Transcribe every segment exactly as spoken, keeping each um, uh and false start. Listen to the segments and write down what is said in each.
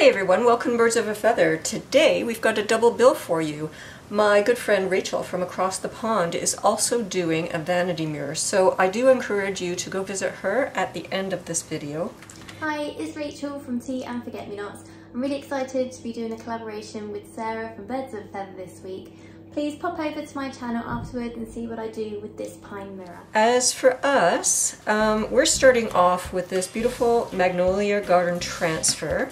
Hey everyone, welcome to Birds of a Feather. Today we've got a double bill for you. My good friend Rachel from across the pond is also doing a vanity mirror, so I do encourage you to go visit her at the end of this video. Hi, it's Rachel from Tea and Forget-Me-Nots. I'm really excited to be doing a collaboration with Sarah from Birds of a Feather this week. Please pop over to my channel afterward and see what I do with this pine mirror. As for us, um, we're starting off with this beautiful Magnolia Garden Transfer.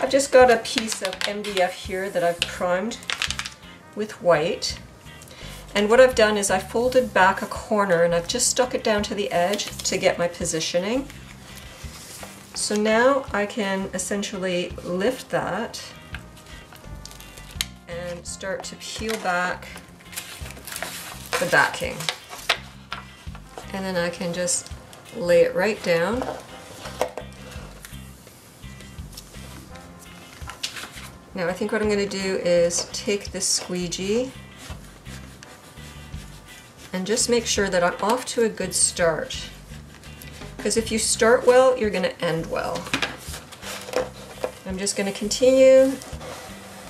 I've just got a piece of M D F here that I've primed with white, and what I've done is I folded back a corner and I've just stuck it down to the edge to get my positioning. So now I can essentially lift that and start to peel back the backing, and then I can just lay it right down. Now I think what I'm going to do is take this squeegee and just make sure that I'm off to a good start, because if you start well, you're going to end well. I'm just going to continue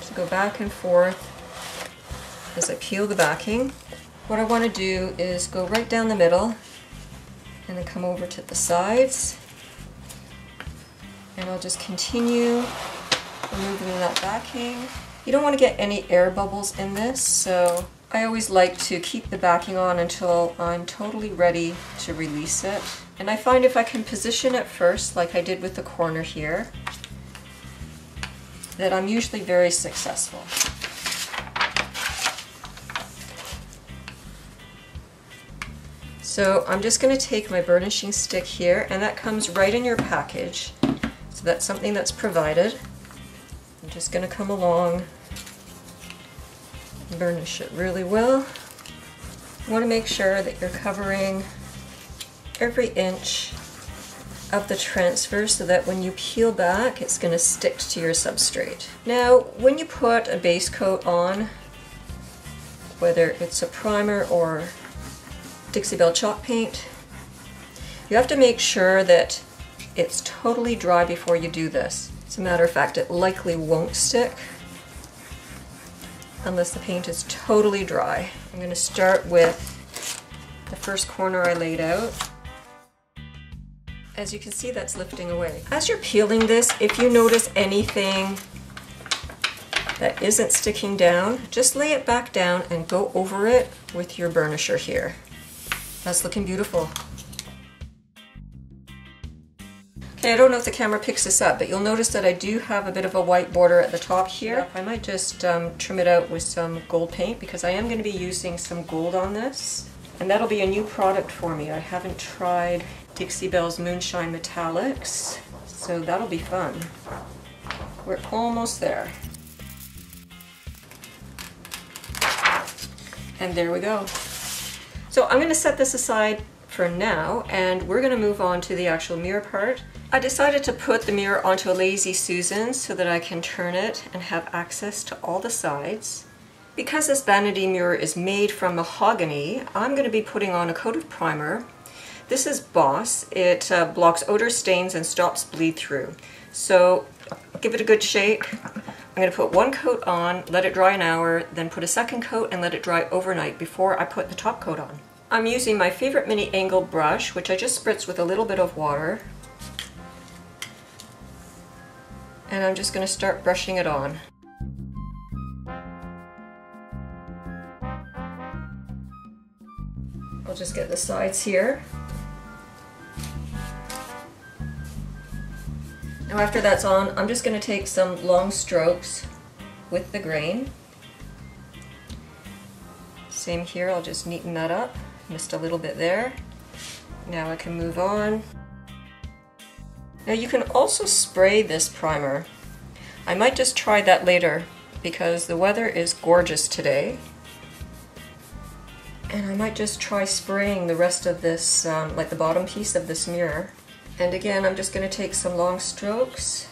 to go back and forth as I peel the backing. What I want to do is go right down the middle and then come over to the sides, and I'll just continue removing that backing. You don't want to get any air bubbles in this, so I always like to keep the backing on until I'm totally ready to release it. And I find if I can position it first, like I did with the corner here, that I'm usually very successful. So I'm just going to take my burnishing stick here, and that comes right in your package, so that's something that's provided. I'm just going to come along and burnish it really well. You want to make sure that you're covering every inch of the transfer so that when you peel back, it's going to stick to your substrate. Now, when you put a base coat on, whether it's a primer or Dixie Belle chalk paint, you have to make sure that it's totally dry before you do this. As a matter of fact, it likely won't stick unless the paint is totally dry. I'm going to start with the first corner I laid out. As you can see, that's lifting away. As you're peeling this, if you notice anything that isn't sticking down, just lay it back down and go over it with your burnisher here. That's looking beautiful. Okay, I don't know if the camera picks this up, but you'll notice that I do have a bit of a white border at the top here. I might just um, trim it out with some gold paint, because I am going to be using some gold on this. And that'll be a new product for me. I haven't tried Dixie Belle's Moonshine Metallics, so that'll be fun. We're almost there. And there we go. So I'm going to set this aside for now, and we're going to move on to the actual mirror part. I decided to put the mirror onto a Lazy Susan so that I can turn it and have access to all the sides. Because this vanity mirror is made from mahogany, I'm going to be putting on a coat of primer. This is Boss. It uh, blocks odor, stains, and stops bleed through. So give it a good shake. I'm going to put one coat on, let it dry an hour, then put a second coat and let it dry overnight before I put the top coat on. I'm using my favorite mini angle brush, which I just spritz with a little bit of water. And I'm just going to start brushing it on. I'll just get the sides here. Now after that's on, I'm just going to take some long strokes with the grain. Same here, I'll just neaten that up. Missed a little bit there. Now I can move on. Now you can also spray this primer. I might just try that later because the weather is gorgeous today. And I might just try spraying the rest of this, um, like the bottom piece of this mirror. And again, I'm just going to take some long strokes.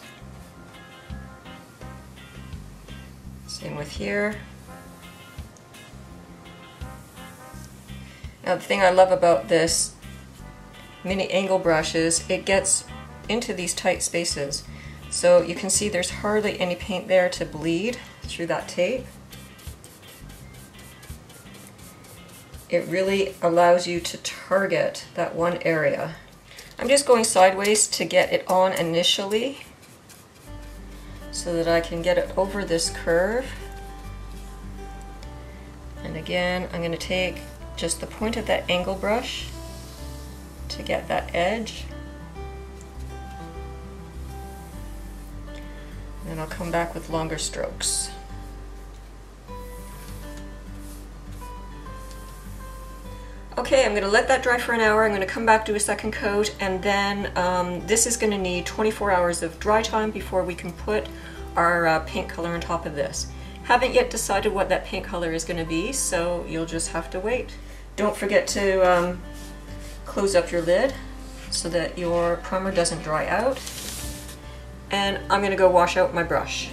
Same with here. Now the thing I love about this mini angle brush is it gets into these tight spaces. So you can see there's hardly any paint there to bleed through that tape. It really allows you to target that one area. I'm just going sideways to get it on initially so that I can get it over this curve. And again, I'm going to take just the point of that angle brush to get that edge. And I'll come back with longer strokes. Okay, I'm going to let that dry for an hour. I'm going to come back, do a second coat, and then um, this is going to need twenty-four hours of dry time before we can put our uh, paint color on top of this. Haven't yet decided what that paint color is going to be, so you'll just have to wait. Don't forget to um, close up your lid so that your primer doesn't dry out. And I'm going to go wash out my brush.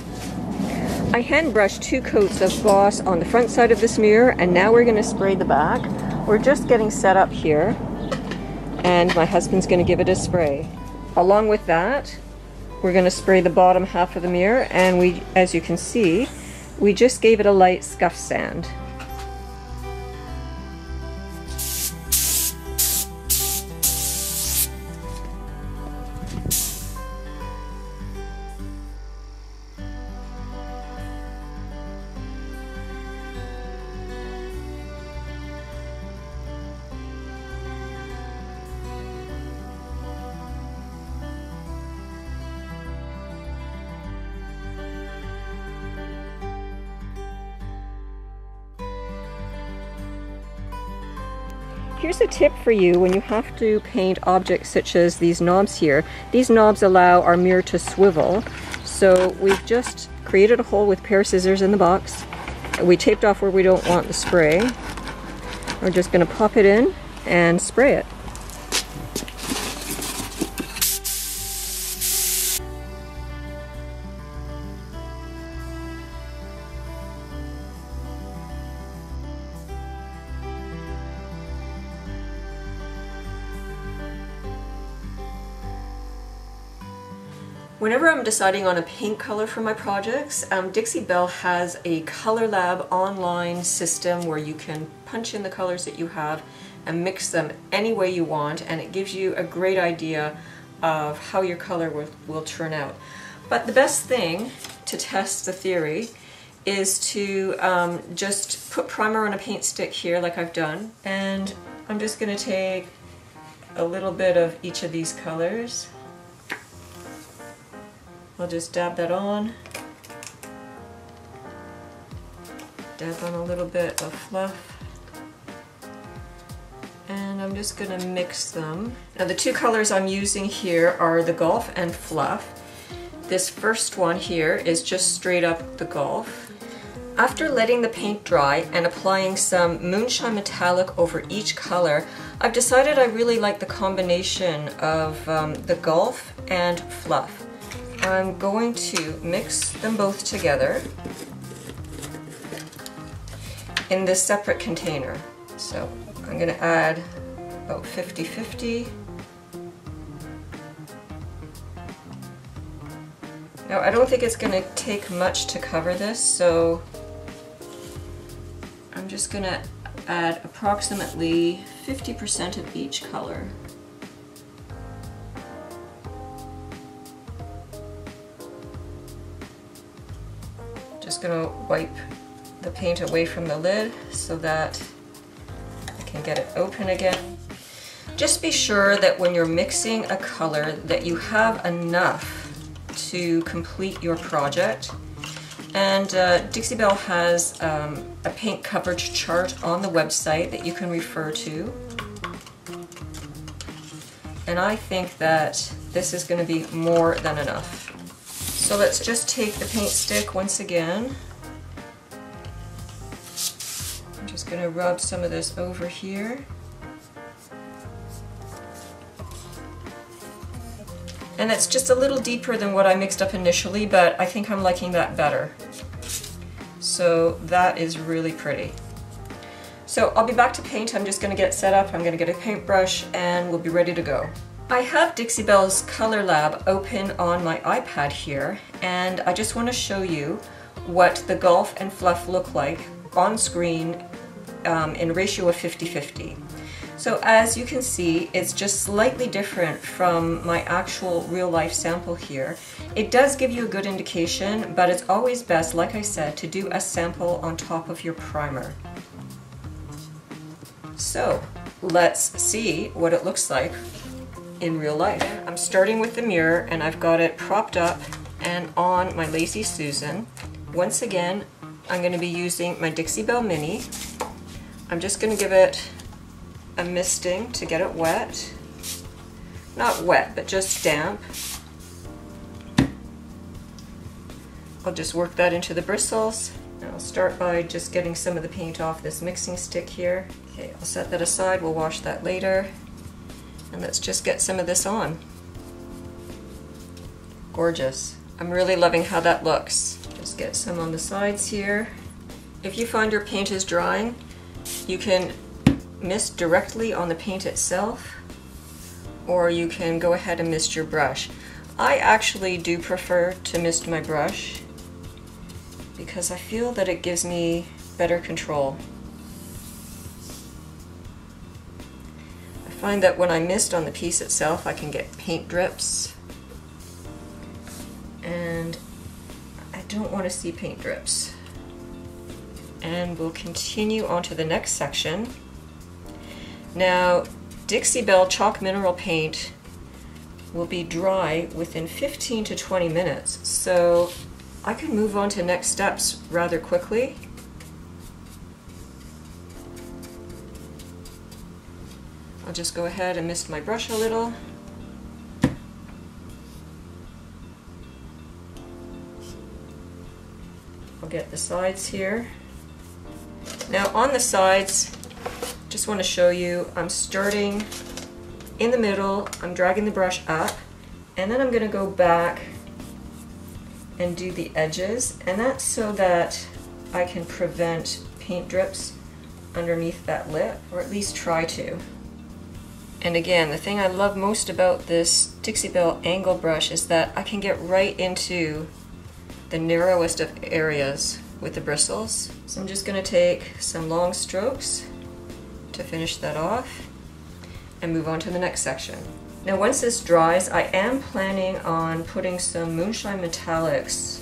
I hand brushed two coats of Boss on the front side of this mirror, and now we're going to spray the back. We're just getting set up here, and my husband's going to give it a spray. Along with that, we're going to spray the bottom half of the mirror, and we, as you can see, we just gave it a light scuff sand. Here's a tip for you when you have to paint objects such as these knobs here. These knobs allow our mirror to swivel. So we've just created a hole with a pair of scissors in the box. We taped off where we don't want the spray. We're just going to pop it in and spray it. Whenever I'm deciding on a paint color for my projects, um, Dixie Belle has a Color Lab online system where you can punch in the colors that you have and mix them any way you want, and it gives you a great idea of how your color will, will turn out. But the best thing to test the theory is to um, just put primer on a paint stick here like I've done, and I'm just going to take a little bit of each of these colors. I'll just dab that on, dab on a little bit of fluff, and I'm just going to mix them. Now the two colors I'm using here are the Golf and Fluff. This first one here is just straight up the Golf. After letting the paint dry and applying some Moonshine Metallic over each color, I've decided I really like the combination of um, the Golf and Fluff. I'm going to mix them both together in this separate container. So I'm going to add about fifty fifty. Now I don't think it's going to take much to cover this, so I'm just going to add approximately fifty percent of each color. Just going to wipe the paint away from the lid so that I can get it open again. Just be sure that when you're mixing a color that you have enough to complete your project. And uh, Dixie Belle has um, a paint coverage chart on the website that you can refer to. And I think that this is going to be more than enough. So let's just take the paint stick once again. I'm just going to rub some of this over here. And it's just a little deeper than what I mixed up initially, but I think I'm liking that better. So that is really pretty. So I'll be back to paint. I'm just going to get set up. I'm going to get a paintbrush, and we'll be ready to go. I have Dixie Belle's Color Lab open on my iPad here, and I just want to show you what the Golf and Fluff look like on screen um, in ratio of fifty fifty. So as you can see, it's just slightly different from my actual real-life sample here. It does give you a good indication, but it's always best, like I said, to do a sample on top of your primer. So let's see what it looks like in real life. I'm starting with the mirror, and I've got it propped up and on my Lazy Susan. Once again, I'm going to be using my Dixie Belle Mini. I'm just going to give it a misting to get it wet. Not wet, but just damp. I'll just work that into the bristles. And I'll start by just getting some of the paint off this mixing stick here. Okay, I'll set that aside, we'll wash that later. And let's just get some of this on. Gorgeous. I'm really loving how that looks. Just get some on the sides here. If you find your paint is drying, you can mist directly on the paint itself, or you can go ahead and mist your brush. I actually do prefer to mist my brush because I feel that it gives me better control. I find that when I mist on the piece itself, I can get paint drips, and I don't want to see paint drips. And we'll continue on to the next section. Now, Dixie Belle Chalk Mineral Paint will be dry within fifteen to twenty minutes, so I can move on to next steps rather quickly. I'll just go ahead and mist my brush a little. I'll get the sides here. Now on the sides, just want to show you, I'm starting in the middle, I'm dragging the brush up, and then I'm going to go back and do the edges, and that's so that I can prevent paint drips underneath that lip, or at least try to. And again, the thing I love most about this Dixie Belle angle brush is that I can get right into the narrowest of areas with the bristles. So I'm just going to take some long strokes to finish that off and move on to the next section. Now once this dries, I am planning on putting some Moonshine Metallics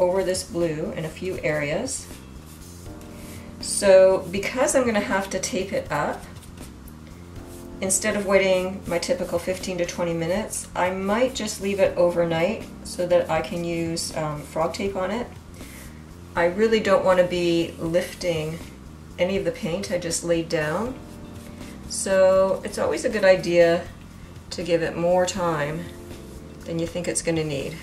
over this blue in a few areas. So because I'm going to have to tape it up, instead of waiting my typical fifteen to twenty minutes, I might just leave it overnight so that I can use um, frog tape on it. I really don't want to be lifting any of the paint I just laid down, so it's always a good idea to give it more time than you think it's going to need.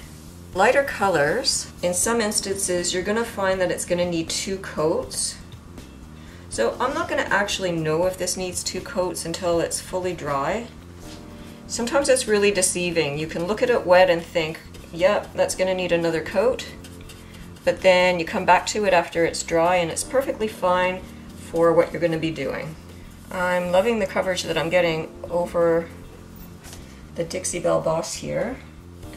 Lighter colors, in some instances you're going to find that it's going to need two coats, so I'm not going to actually know if this needs two coats until it's fully dry. Sometimes it's really deceiving. You can look at it wet and think, yep, that's going to need another coat, but then you come back to it after it's dry and it's perfectly fine for what you're going to be doing. I'm loving the coverage that I'm getting over the Dixie Belle Boss here.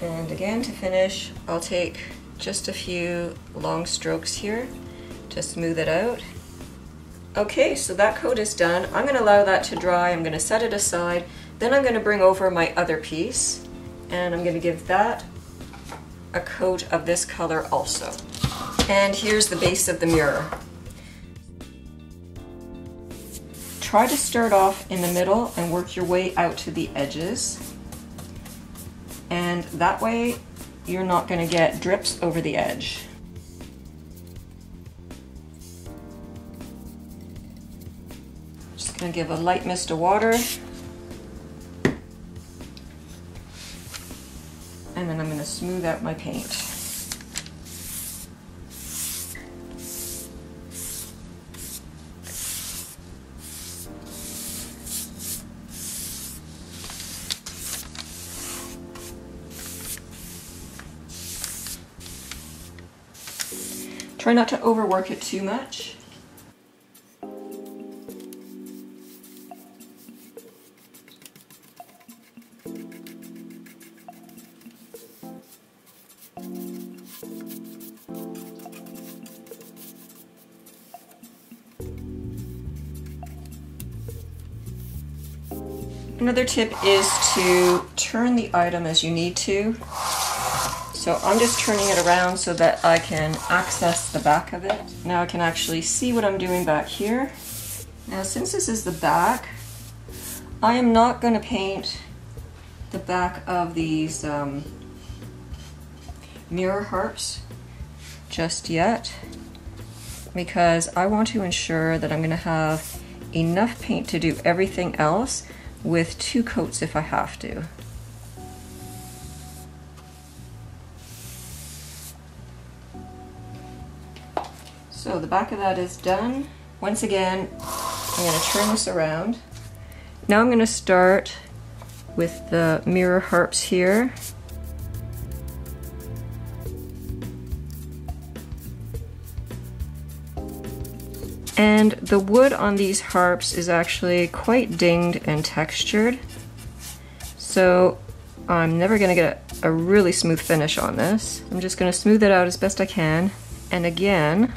And again, to finish, I'll take just a few long strokes here to smooth it out. Okay, so that coat is done. I'm going to allow that to dry. I'm going to set it aside. Then I'm going to bring over my other piece, and I'm going to give that a coat of this color also. And here's the base of the mirror. Try to start off in the middle and work your way out to the edges, and that way you're not going to get drips over the edge. Just going to give a light mist of water, and then I'm going to smooth out my paint. Try not to overwork it too much. Another tip is to turn the item as you need to. So I'm just turning it around so that I can access the back of it. Now I can actually see what I'm doing back here. Now since this is the back, I am not going to paint the back of these um, mirror harps just yet, because I want to ensure that I'm going to have enough paint to do everything else with two coats if I have to. So the back of that is done. Once again, I'm going to turn this around. Now I'm going to start with the mirror harps here. And the wood on these harps is actually quite dinged and textured, so I'm never going to get a, a really smooth finish on this. I'm just going to smooth it out as best I can. And again,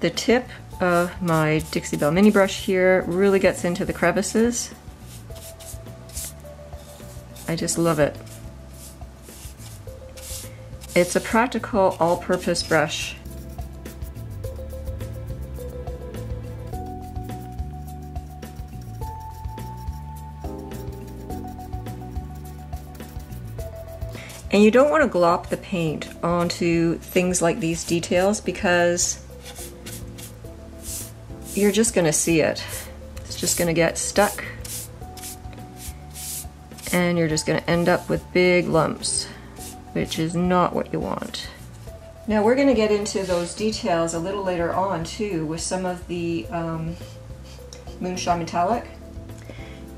the tip of my Dixie Belle mini brush here really gets into the crevices. I just love it. It's a practical all-purpose brush. And you don't want to glop the paint onto things like these details, because you're just going to see it. It's just going to get stuck and you're just going to end up with big lumps, which is not what you want. Now we're going to get into those details a little later on too with some of the um, Moonshine Metallic.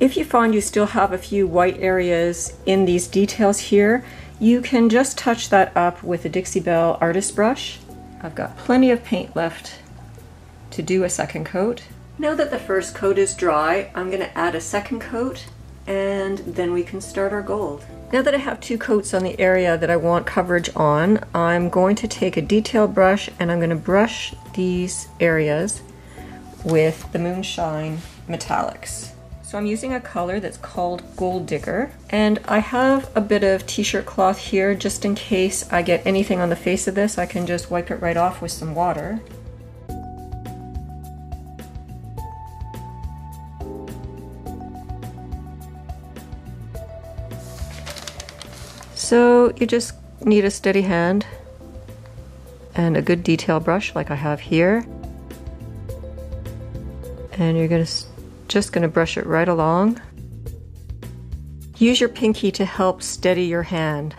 If you find you still have a few white areas in these details here, you can just touch that up with a Dixie Belle artist brush. I've got plenty of paint left to do a second coat. Now that the first coat is dry, I'm going to add a second coat, and then we can start our gold. Now that I have two coats on the area that I want coverage on, I'm going to take a detail brush and I'm going to brush these areas with the Moonshine Metallics. So I'm using a color that's called Gold Digger, and I have a bit of t-shirt cloth here just in case I get anything on the face of this. I can just wipe it right off with some water. So you just need a steady hand and a good detail brush like I have here, and you're going to just going to brush it right along. Use your pinky to help steady your hand.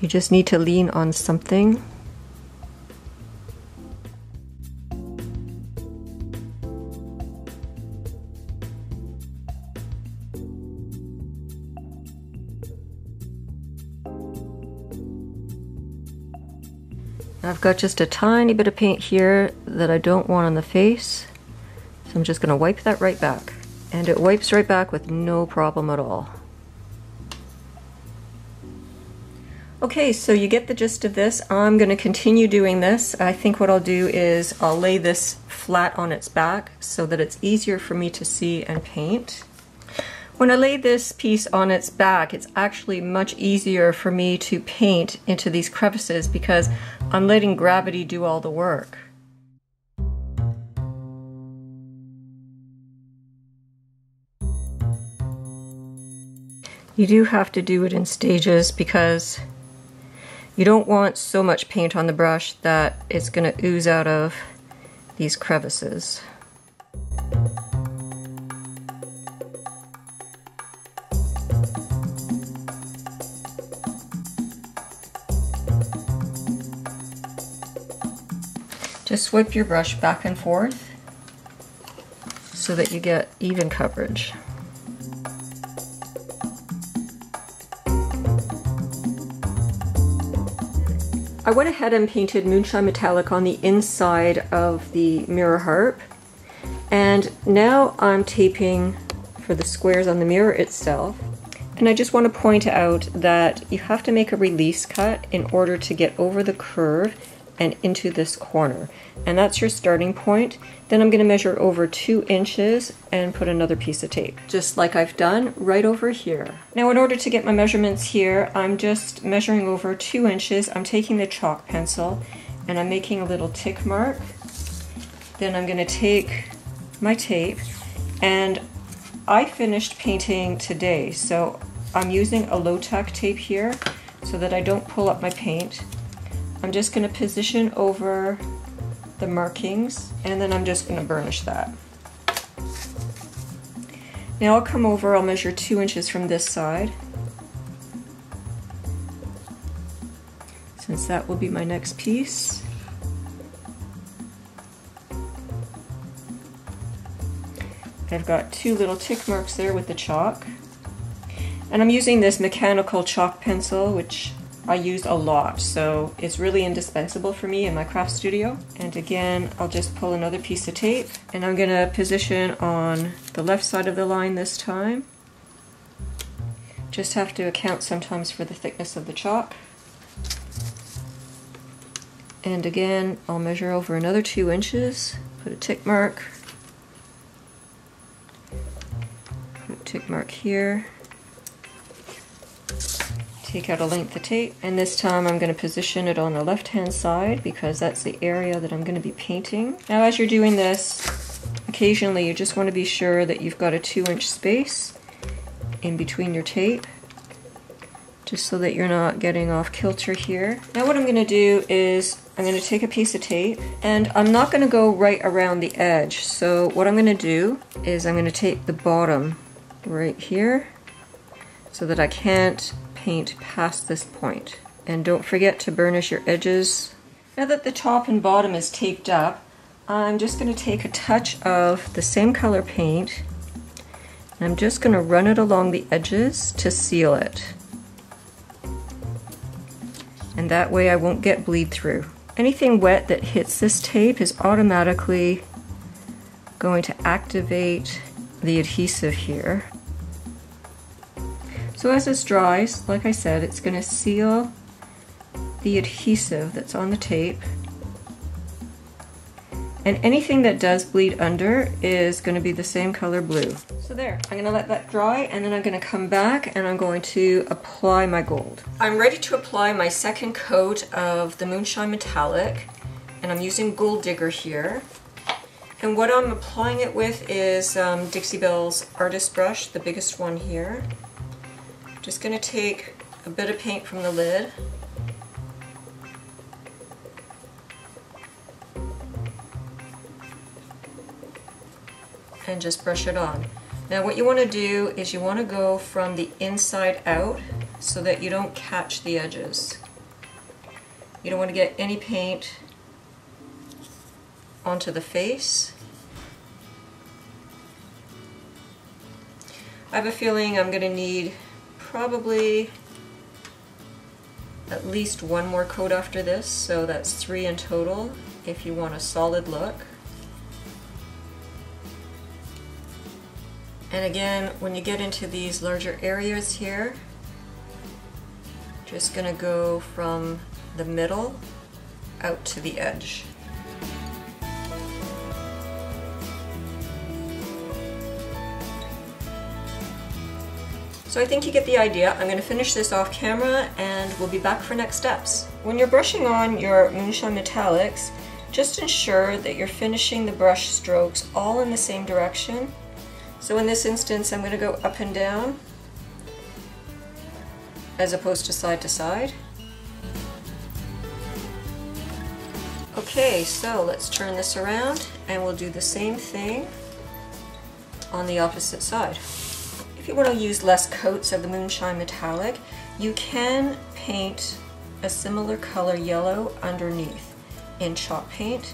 You just need to lean on something. I've got just a tiny bit of paint here that I don't want on the face. I'm just going to wipe that right back, and it wipes right back with no problem at all. Okay, so you get the gist of this. I'm going to continue doing this. I think what I'll do is I'll lay this flat on its back so that it's easier for me to see and paint. When I lay this piece on its back, it's actually much easier for me to paint into these crevices because I'm letting gravity do all the work. You do have to do it in stages because you don't want so much paint on the brush that it's going to ooze out of these crevices. Just swipe your brush back and forth so that you get even coverage. I went ahead and painted Moonshine Metallic on the inside of the mirror harp, and now I'm taping for the squares on the mirror itself. And I just want to point out that you have to make a release cut in order to get over the curve and into this corner, and that's your starting point. Then I'm going to measure over two inches and put another piece of tape, just like I've done right over here. Now in order to get my measurements here, I'm just measuring over two inches. I'm taking the chalk pencil and I'm making a little tick mark. Then I'm going to take my tape, and I finished painting today, so I'm using a low-tack tape here so that I don't pull up my paint. I'm just going to position over the markings, and then I'm just going to burnish that. Now I'll come over, I'll measure two inches from this side, since that will be my next piece. I've got two little tick marks there with the chalk, and I'm using this mechanical chalk pencil, which I use a lot, so it's really indispensable for me in my craft studio. And again, I'll just pull another piece of tape, and I'm going to position on the left side of the line this time. Just have to account sometimes for the thickness of the chalk. And again, I'll measure over another two inches, put a tick mark, put a tick mark here. Take out a length of tape, and this time I'm going to position it on the left hand side because that's the area that I'm going to be painting. Now as you're doing this, occasionally you just want to be sure that you've got a two inch space in between your tape, just so that you're not getting off kilter here. Now what I'm going to do is I'm going to take a piece of tape, and I'm not going to go right around the edge, so what I'm going to do is I'm going to take the bottom right here so that I can't paint past this point. And don't forget to burnish your edges. Now that the top and bottom is taped up, I'm just going to take a touch of the same color paint, and I'm just going to run it along the edges to seal it. And that way I won't get bleed through. Anything wet that hits this tape is automatically going to activate the adhesive here. So as this dries, like I said, it's going to seal the adhesive that's on the tape, and anything that does bleed under is going to be the same color blue. So there, I'm going to let that dry, and then I'm going to come back and I'm going to apply my gold. I'm ready to apply my second coat of the Moonshine Metallic, and I'm using Gold Digger here. And what I'm applying it with is um, Dixie Belle's Artist Brush, the biggest one here. Just going to take a bit of paint from the lid, and just brush it on. Now what you want to do is you want to go from the inside out so that you don't catch the edges. You don't want to get any paint onto the face. I have a feeling I'm going to need probably at least one more coat after this, so that's three in total if you want a solid look. And again, when you get into these larger areas here, just gonna go from the middle out to the edge. So I think you get the idea. I'm going to finish this off camera, and we'll be back for next steps. When you're brushing on your Moonshine Metallics, just ensure that you're finishing the brush strokes all in the same direction. So in this instance, I'm going to go up and down as opposed to side to side. Okay, so let's turn this around, and we'll do the same thing on the opposite side. If you want to use less coats of the Moonshine Metallic, you can paint a similar color yellow underneath in chalk paint,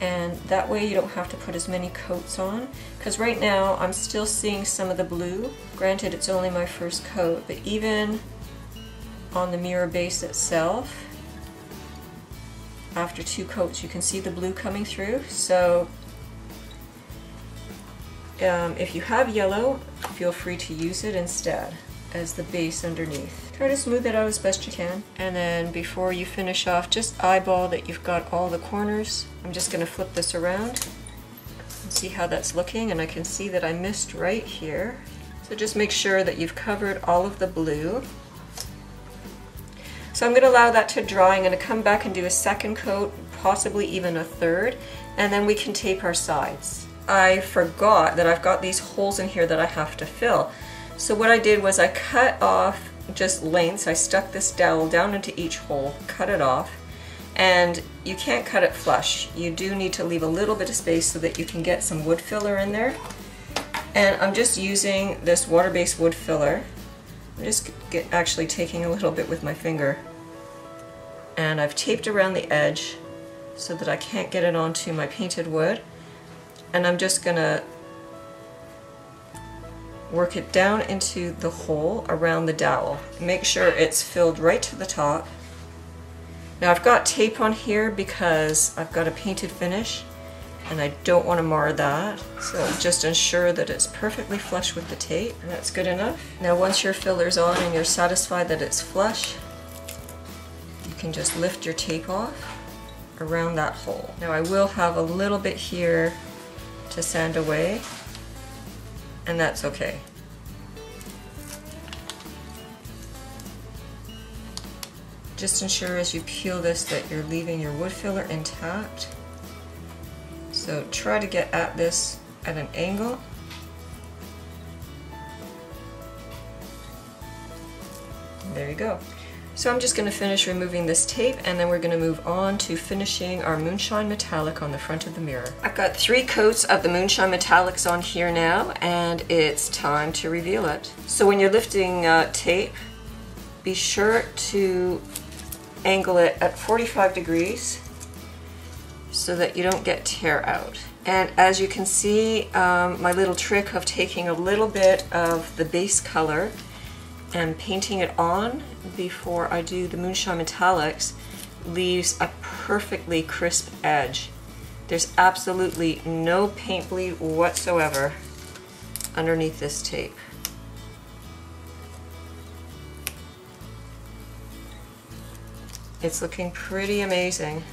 and that way you don't have to put as many coats on, because right now I'm still seeing some of the blue. Granted, it's only my first coat, but even on the mirror base itself, after two coats you can see the blue coming through. So um, if you have yellow, feel free to use it instead. as the base underneath. Try to smooth it out as best you can, and then before you finish off, just eyeball that you've got all the corners. I'm just going to flip this around and see how that's looking, and I can see that I missed right here. So just make sure that you've covered all of the blue. So I'm going to allow that to dry. I'm going to come back and do a second coat, possibly even a third, and then we can tape our sides. I forgot that I've got these holes in here that I have to fill. So what I did was I cut off just lengths. I stuck this dowel down into each hole, cut it off, and you can't cut it flush. You do need to leave a little bit of space so that you can get some wood filler in there. And I'm just using this water-based wood filler. I'm just get, actually taking a little bit with my finger. And I've taped around the edge so that I can't get it onto my painted wood. And I'm just going to work it down into the hole around the dowel. Make sure it's filled right to the top. Now I've got tape on here because I've got a painted finish and I don't want to mar that. So just ensure that it's perfectly flush with the tape, and that's good enough. Now once your filler's on and you're satisfied that it's flush, you can just lift your tape off around that hole. Now I will have a little bit here to sand away, and that's okay. Just ensure as you peel this that you're leaving your wood filler intact. So try to get at this at an angle. There you go. So I'm just going to finish removing this tape, and then we're going to move on to finishing our Moonshine Metallic on the front of the mirror. I've got three coats of the Moonshine Metallics on here now, and it's time to reveal it. So when you're lifting uh, tape, be sure to angle it at forty-five degrees so that you don't get tear out. And as you can see, um, my little trick of taking a little bit of the base color and painting it on before I do the Moonshine Metallics leaves a perfectly crisp edge. There's absolutely no paint bleed whatsoever underneath this tape. It's looking pretty amazing.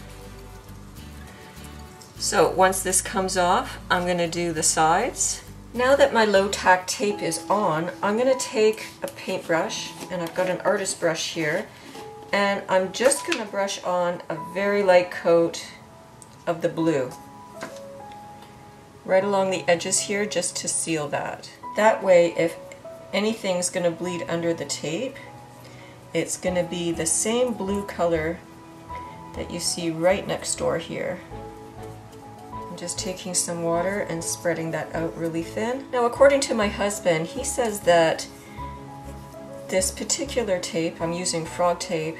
So once this comes off, I'm going to do the sides. Now that my low tack tape is on, I'm going to take a paintbrush, and I've got an artist brush here, and I'm just going to brush on a very light coat of the blue right along the edges here just to seal that. That way if anything's going to bleed under the tape, it's going to be the same blue color that you see right next door here. Just taking some water and spreading that out really thin. Now, according to my husband, he says that this particular tape, I'm using Frog Tape,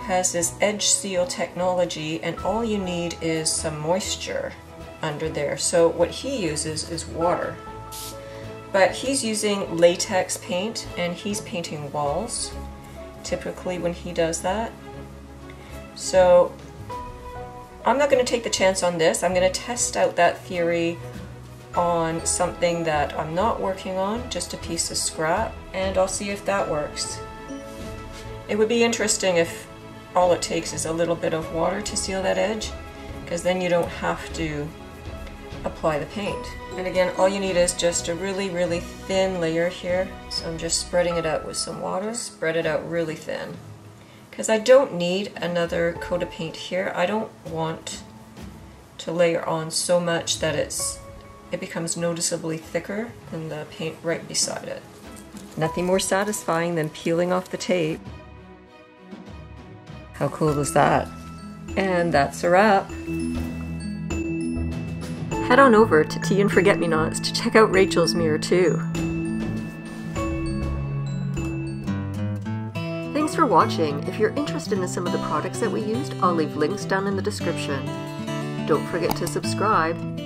has this edge seal technology, and all you need is some moisture under there. So what he uses is water. But he's using latex paint, and he's painting walls, typically when he does that. So I'm not going to take the chance on this. I'm going to test out that theory on something that I'm not working on, just a piece of scrap, and I'll see if that works. It would be interesting if all it takes is a little bit of water to seal that edge, because then you don't have to apply the paint. And again, all you need is just a really, really thin layer here. So I'm just spreading it out with some water. Spread it out really thin, because I don't need another coat of paint here. I don't want to layer on so much that it's it becomes noticeably thicker than the paint right beside it. Nothing more satisfying than peeling off the tape. How cool is that? And that's a wrap. Head on over to Tea and Forget-Me-Nots to check out Rachel's mirror too. Thanks for watching. If you're interested in some of the products that we used, I'll leave links down in the description. Don't forget to subscribe.